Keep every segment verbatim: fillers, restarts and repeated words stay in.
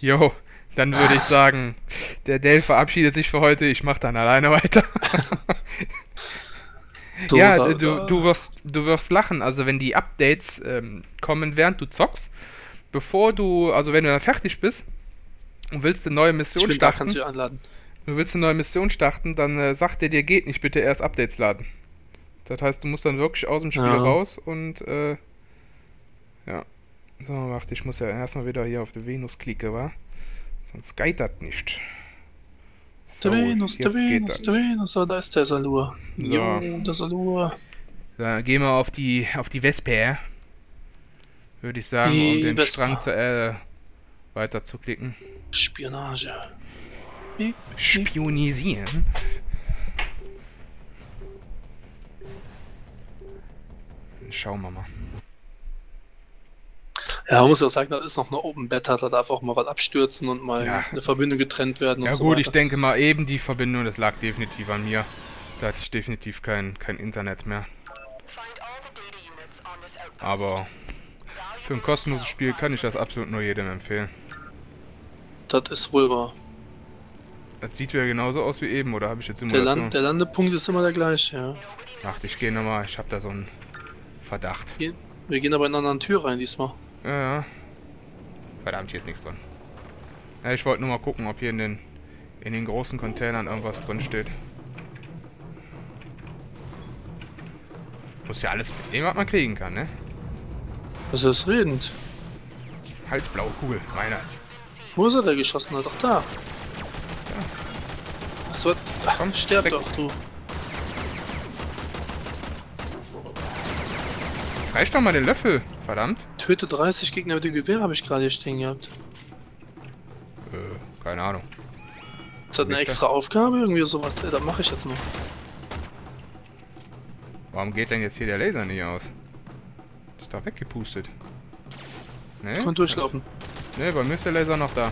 Jo, dann würde ah. ich sagen, der Dale verabschiedet sich für heute, ich mache dann alleine weiter. Ja, du, du, wirst, du wirst lachen, also wenn die Updates ähm, kommen, während du zockst, bevor du, also wenn du dann fertig bist und willst eine neue Mission starten, kannst du anladen. Du willst eine neue Mission starten, dann äh, sagt der dir, geht nicht, bitte erst Updates laden. Das heißt, du musst dann wirklich aus dem Spiel ja. raus und äh, ja. So, warte, ich muss ja erstmal wieder hier auf die Venus klicken, wa? Sonst geht das nicht. So, der Venus, der Venus, der Venus, oh, da ist der Salur. So. Jo, der Salur. Dann gehen wir auf die, auf die Vesper, würde ich sagen, die um den Vesper. Strang zu, äh, weiter zu klicken. Spionage. Spionisieren? Schauen wir mal. Ja, man muss ja sagen, das ist noch eine Open Beta, da darf auch mal was abstürzen und mal ja. eine Verbindung getrennt werden. Ja, und so gut, weiter. Ich denke mal eben die Verbindung, das lag definitiv an mir. Da hatte ich definitiv kein, kein Internet mehr. Aber für ein kostenloses Spiel kann ich das absolut nur jedem empfehlen. Das ist wohl wahr. Das sieht ja genauso aus wie eben, oder habe ich jetzt Simulation? Der, Land, der Landepunkt ist immer der gleiche, ja. Ach, ich gehe nochmal, ich habe da so einen Verdacht. Wir, wir gehen aber in einer anderen Tür rein diesmal. Ja, ja. Verdammt, hier ist nichts drin. Ja, ich wollte nur mal gucken, ob hier in den, in den großen Containern irgendwas drin steht. Muss ja alles mitnehmen, was man kriegen kann, ne? Was ist das redend? Halt, blaue Kugel, meiner. Wo ist er da geschossen? Ach, da. So, komm, sterb weg. Doch, du. Reicht doch mal den Löffel, verdammt. Töte dreißig Gegner mit dem Gewehr, habe ich gerade hier stehen gehabt. Äh, keine Ahnung. Ist das eine extra da? Aufgabe? Irgendwie sowas? Äh, dann mache ich jetzt mal. Warum geht denn jetzt hier der Laser nicht aus? Ist da weggepustet. Ne? Kann durchlaufen. Ne, bei mir ist der Laser noch da.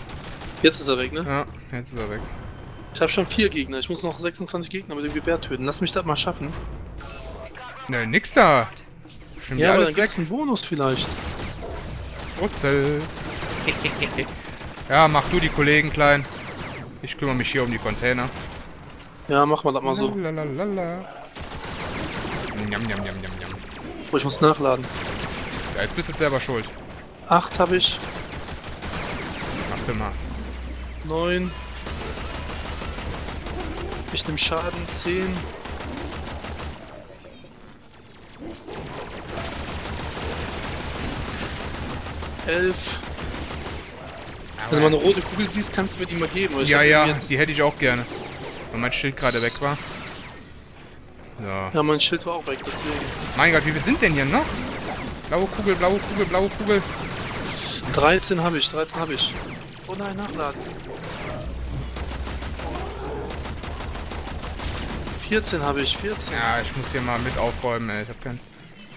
Jetzt ist er weg, ne? Ja, jetzt ist er weg. Ich habe schon vier Gegner, ich muss noch sechsundzwanzig Gegner mit dem Gewehr töten. Lass mich das mal schaffen. Ne, nix da. Stimmt ja, aber dann gibt's einen Bonus vielleicht. Wurzel. Ja, mach du die Kollegen klein. Ich kümmere mich hier um die Container. Ja, mach mal das mal so. Lalalala. Njam, njam, njam, njam. Oh, ich muss nachladen. Ja, jetzt bist du selber schuld. acht habe ich. Mach mal. neun. Ich nehme Schaden, zehn. elf. Wenn du mal eine rote Kugel siehst, kannst du mir die mal geben. Ja, ja, die hätte ich auch gerne. Weil mein Schild gerade weg war. So. Ja, mein Schild war auch weg, deswegen. Mein Gott, wie viel sind denn hier noch? Blaue Kugel, blaue Kugel, blaue Kugel. dreizehn habe ich, dreizehn habe ich. Oh nein, nachladen. vierzehn habe ich, vierzehn. Ja, ich muss hier mal mit aufräumen, ey. Ich hab keinen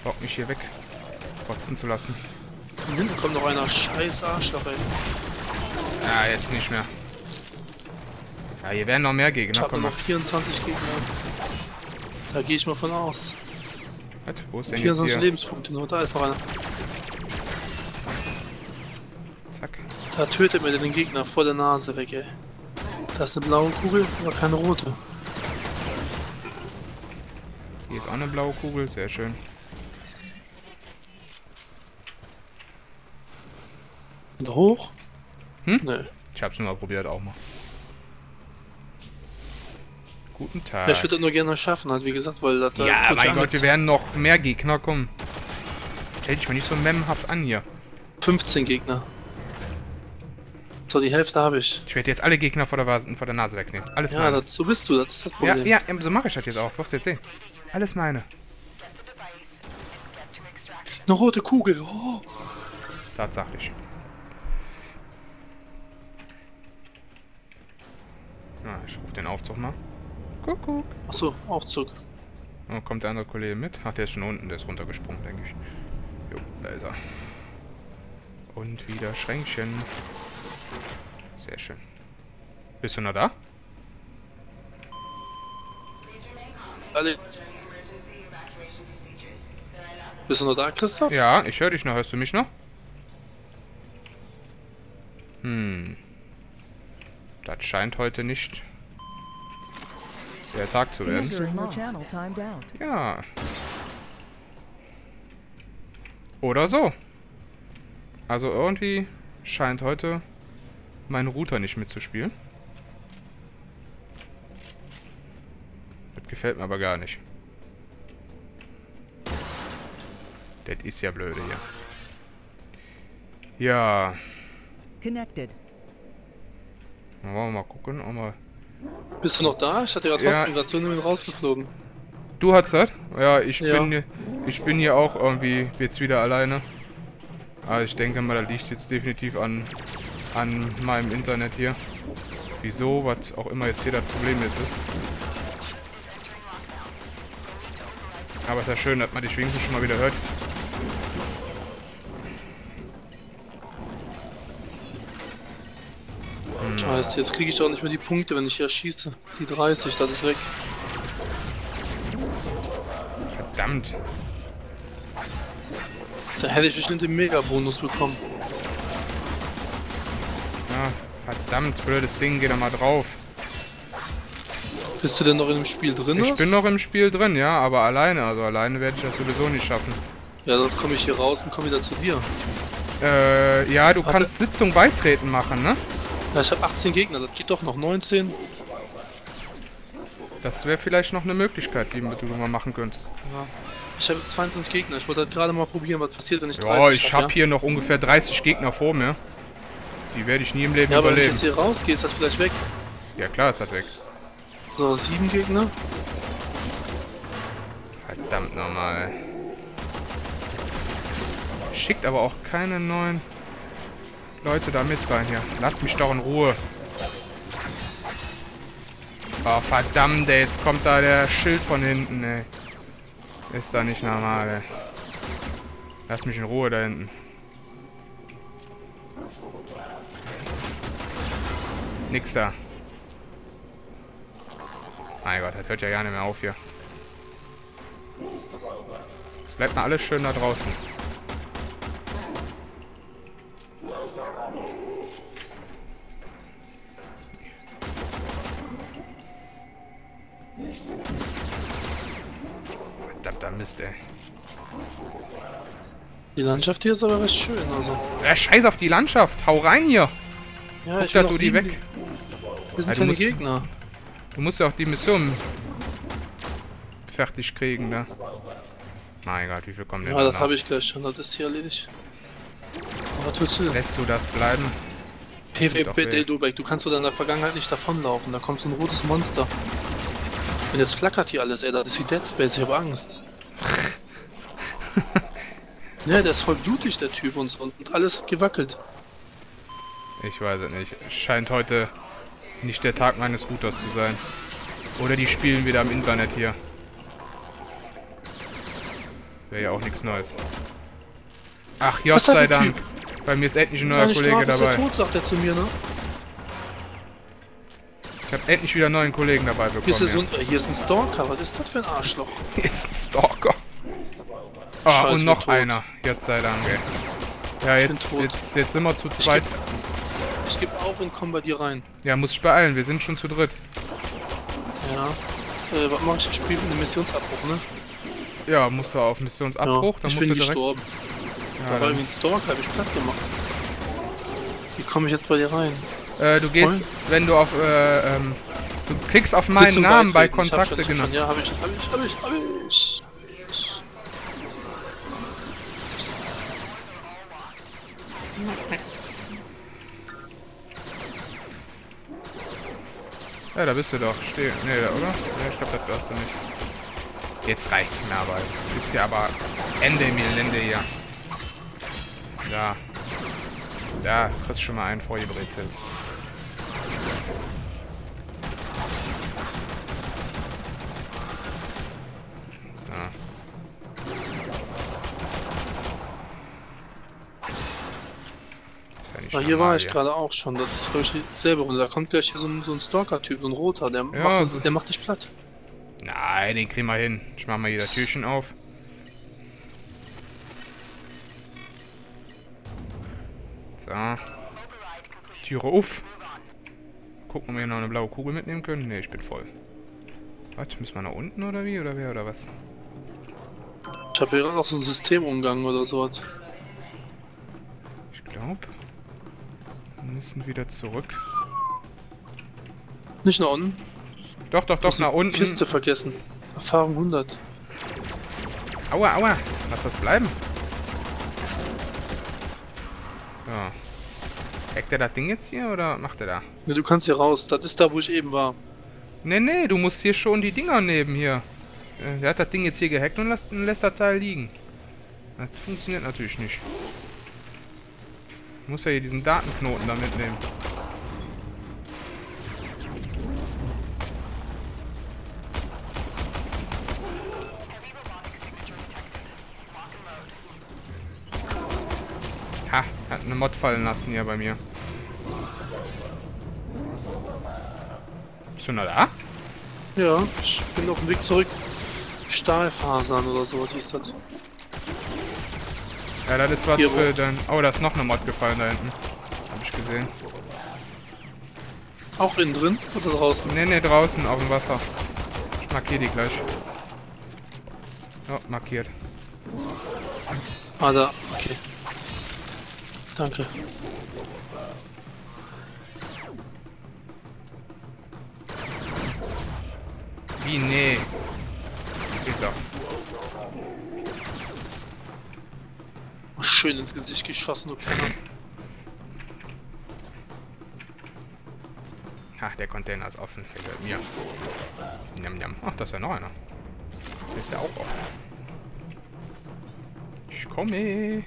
Bock, mich hier weg kotzen zu lassen. Von hinten kommt noch einer scheiß Arschloch, ey. Ja, jetzt nicht mehr. Ja, hier werden noch mehr Gegner. Ich hab noch vierundzwanzig Gegner. Da gehe ich mal von aus. Was? Wo ist denn jetzt hier? Lebenspunkte nur, da ist noch einer. Zack. Da tötet mir den Gegner vor der Nase weg, ey. Da ist eine blaue Kugel, aber keine rote. Hier ist auch eine blaue Kugel, sehr schön. Und hoch? Hm? Nee. Ich hab's nur mal probiert, auch mal. Guten Tag. Ja, ich würde das nur gerne schaffen, halt, wie gesagt, weil das... Ja, mein Gott, wir werden noch mehr Gegner kommen. Stell dich mal nicht so memhaft an hier. fünfzehn Gegner. So, die Hälfte habe ich. Ich werde jetzt alle Gegner vor der, vor der Nase wegnehmen. Alles ja, meine. Ja, so bist du, das ist das Problem. Ja, ja, so mache ich das jetzt auch. Wirst du jetzt sehen. Alles meine. Eine rote Kugel. Oh. Tatsächlich. Na, ich rufe den Aufzug mal. Kuckuck. Achso, Aufzug. Oh, kommt der andere Kollege mit? Ach, der ist schon unten. Der ist runtergesprungen, denke ich. Jo, da ist er. Und wieder Schränkchen. Sehr schön. Bist du noch da? Alle. Bist du noch da, Christoph? Ja, ich höre dich noch. Hörst du mich noch? Hm. Das scheint heute nicht der Tag zu werden. Ja. Oder so. Also irgendwie scheint heute mein Router nicht mitzuspielen. Das gefällt mir aber gar nicht. Das ist ja blöde hier. Ja. Connected. Dann wollen wir mal gucken, ob wir... Bist du noch da? Ich hatte gerade ja trotzdem rausgeflogen. Du hast das? Ja, ich ja. bin hier, ich bin hier auch irgendwie jetzt wieder alleine. Aber ich denke mal, das liegt jetzt definitiv an, an meinem Internet hier. Wieso, was auch immer jetzt hier das Problem jetzt ist. Aber es ist ja schön, dass man die Schwingen schon mal wieder hört. Scheiße, jetzt kriege ich doch nicht mehr die Punkte, wenn ich hier schieße. Die dreißig, das ist weg. Verdammt. Da hätte ich bestimmt den Mega-Bonus bekommen. Ja, verdammt, blödes Ding, geh da mal drauf. Bist du denn noch in dem Spiel drin? Ich bin noch im Spiel drin, ja, aber alleine. Also alleine werde ich das sowieso nicht schaffen. Ja, sonst komme ich hier raus und komme wieder zu dir. Äh, ja, du Hat kannst Sitzung beitreten machen, ne? Ja, ich habe achtzehn Gegner, das geht doch noch neunzehn. Das wäre vielleicht noch eine Möglichkeit, die du mal machen könntest. Ja. Ich habe jetzt zweiundzwanzig Gegner, ich wollte halt gerade mal probieren, was passiert, wenn ich dreißig habe. Ja, ich habe hab ja? hier noch ungefähr dreißig Gegner vor mir. Die werde ich nie im Leben ja, aber überleben. Wenn ich jetzt hier rausgehe, ist das vielleicht weg. Ja klar, ist das weg. So, sieben Gegner. Verdammt nochmal. Schickt aber auch keine neuen Leute da mit rein hier. Lasst mich doch in Ruhe. Oh, verdammt, ey. Jetzt kommt da der Schild von hinten, ey. Ist da nicht normal, ey. Lass mich in Ruhe da hinten. Nix da. Mein Gott, das hört ja gar nicht mehr auf hier. Bleibt mal alles schön da draußen. Verdammter Mist, ey. Die Landschaft hier ist aber recht schön, also. Ja, scheiß auf die Landschaft. Hau rein hier. Ja, ich will noch die weg. Wir sind keine Gegner. Du musst ja auch die Mission fertig kriegen, ne? Mein Gott, wie viel kommen denn da? Ja, das habe ich gleich schon. Das ist hier erledigt. Aber was willst du? Lässt du das bleiben? PWPlayDE, du kannst doch in der Vergangenheit nicht davonlaufen. Da kommt so ein rotes Monster. Und jetzt flackert hier alles, ey. Das ist wie Dead Space. Ich habe Angst. Ne, der ist voll blutig, der Typ. Und, und, und alles hat gewackelt. Ich weiß es nicht. Scheint heute nicht der Tag meines Routers zu sein. Oder die spielen wieder am Internet hier. Wäre ja auch nichts Neues. Ach, Gott sei Dank. Typ? Bei mir ist endlich ein neuer Kollege Strafe, dabei. Ist der tot, sagt er zu mir, ne? Ich hab endlich wieder einen neuen Kollegen dabei bekommen. Hier ist, ja. so ein, hier ist ein Stalker. Was ist das für ein Arschloch? Hier ist ein Stalker. Ah, Scheiß, und noch einer. Jetzt sei Dank, ey. Ja, jetzt, jetzt, jetzt sind wir zu zweit. Ich geb auf und komm bei dir rein. Ja, muss ich beeilen. Wir sind schon zu dritt. Ja. Äh, was mach ich? Ich spiele mit einem Missionsabbruch, ne? Ja, musst du auf Missionsabbruch. Ja, dann ich musst bin du gestorben. Ja, da war irgendwie ein Stalker, hab ich platt gemacht. Wie komme ich jetzt bei dir rein? Äh, du gehst, wenn du auf, äh, ähm, du klickst auf meinen Namen bei Kontakte, genau. Ja, hab ich, hab ich, hab ich, hab ich. Ja, da bist du doch. Steh. Ne, da, oder? Ja, ich glaub, das warst du nicht. Jetzt reicht's mir aber. Jetzt ist ja aber Ende im Gelände hier. Da. Da, kriegst schon mal einen vor die Brezel. Ja, hier war ich gerade auch schon, das ist glaube ich selber runter. Da kommt gleich hier so ein, so ein Stalker-Typ, so ein Roter, der, ja, macht, so der macht dich platt. Nein, den kriegen wir hin. Ich mach mal hier das Türchen auf. So. Türe auf. Gucken, ob wir hier noch eine blaue Kugel mitnehmen können. Ne, ich bin voll. Was? Müssen wir nach unten oder wie? Oder wer? Oder was? Ich habe hier gerade noch so einen Systemumgang oder sowas. Ich glaube, wir müssen wieder zurück. Nicht nach unten? Doch, doch, doch, nach unten. Kiste vergessen. Erfahrung hundert. Aua, aua. Lass das bleiben. So. Hackt er das Ding jetzt hier oder macht er da? Ne, du kannst hier raus. Das ist da, wo ich eben war. Ne, ne, du musst hier schon die Dinger nehmen hier. Der hat das Ding jetzt hier gehackt und lässt, lässt das Teil liegen. Das funktioniert natürlich nicht. Ich muss ja hier diesen Datenknoten da mitnehmen. Ha, hat eine Mod fallen lassen hier bei mir. Bist du noch da? Ja, ich bin auf dem Weg zurück. Stahlfasern oder so, was ist das? Ja, das ist was hier für dann. Oh, da ist noch eine Mod gefallen da hinten. Hab ich gesehen. Auch innen drin oder draußen? Ne, ne, draußen auf dem Wasser. Ich markiere die gleich. Oh, markiert. Ah, da, okay. Danke. Wie, nee. Geht doch. Schön ins Gesicht geschossen, okay. Ach, der Container ist offen. Gefällt mir. Njam, njam. Ach, da ist ja noch einer. Der ist ja auch offen. Ich komme.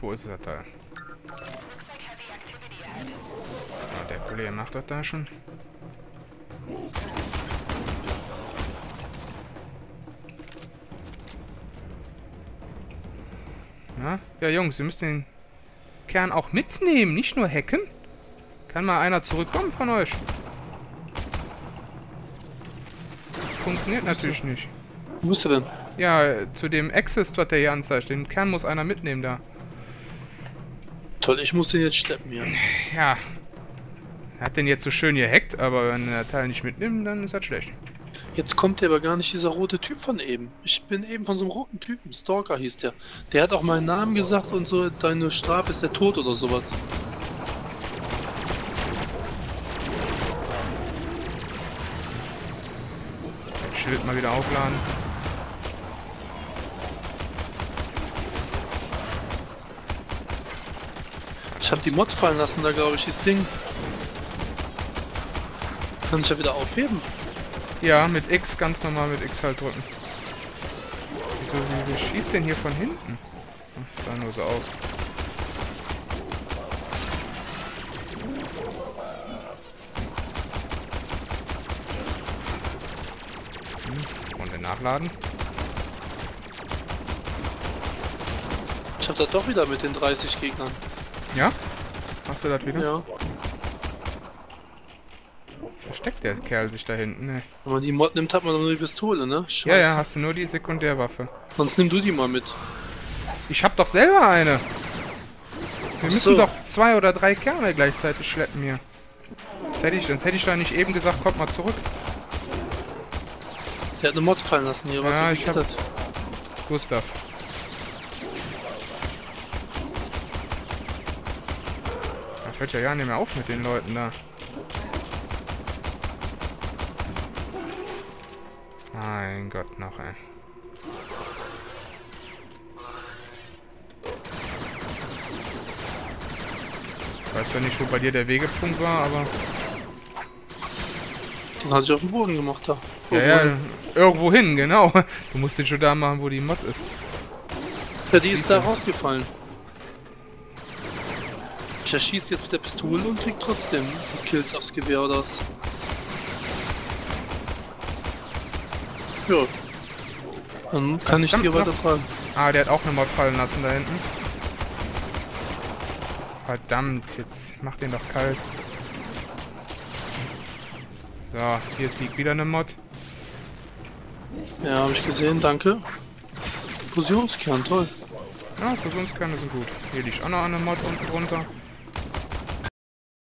Wo ist das Teil? Oh, der Kollege macht das da schon. Na? Ja, Jungs, ihr müsst den Kern auch mitnehmen, nicht nur hacken. Kann mal einer zurückkommen von euch? Funktioniert natürlich nicht. Wo bist du denn? Ja, zu dem Access, was der hier anzeigt. Den Kern muss einer mitnehmen da. Toll, ich muss den jetzt schleppen hier. Ja. Er hat den jetzt so schön gehackt, aber wenn er den Teil nicht mitnimmt, dann ist das schlecht. Jetzt kommt der aber gar nicht, dieser rote Typ von eben. Ich bin eben von so einem roten Typen. Stalker hieß der. Der hat auch meinen Namen gesagt und so, deine Strafe ist der Tod oder sowas. Das Schild mal wieder aufladen. Ich hab die Mod fallen lassen, da glaube ich, das Ding. Kann ich ja wieder aufheben. Ja, mit X, ganz normal mit X halt drücken. Wieso, wieso schießt denn hier von hinten? Sah nur so aus. Hm, und den nachladen. Ich hab da doch wieder mit den dreißig Gegnern. Ja? Machst du das wieder? Ja. Versteckt der Kerl sich da hinten, ne? Wenn man die Mod nimmt, hat man nur die Pistole, ne? Scheiße. Ja, ja, hast du nur die Sekundärwaffe. Sonst nimm du die mal mit. Ich hab doch selber eine. Wir Ach müssen so. doch zwei oder drei Kerne gleichzeitig schleppen hier. Sonst hätte ich, sonst hätte ich da nicht eben gesagt, kommt mal zurück. Der hat eine Mod fallen lassen hier, was ja, ich hab... hat. Gustav. Hört ja gar nicht mehr auf mit den Leuten da. Mein Gott, noch ein. Ich weiß ja nicht, wo bei dir der Wegepunkt war, aber... Den hatte ich auf den Boden gemacht da. Ja, ja, irgendwo hin, genau. Du musst den schon da machen, wo die Mod ist. Ja, die ist da rausgefallen. Er schießt jetzt mit der Pistole und kriegt trotzdem die Kills aufs Gewehr oder was. Ja. Dann kann ich hier weiterfahren. Ah, der hat auch eine Mod fallen lassen da hinten. Verdammt, jetzt mach den doch kalt. So, hier liegt wieder eine Mod. Ja, habe ich gesehen, danke. Fusionskern, toll. Ja, Fusionskerne sind gut. Hier liegt auch noch eine Mod unten drunter.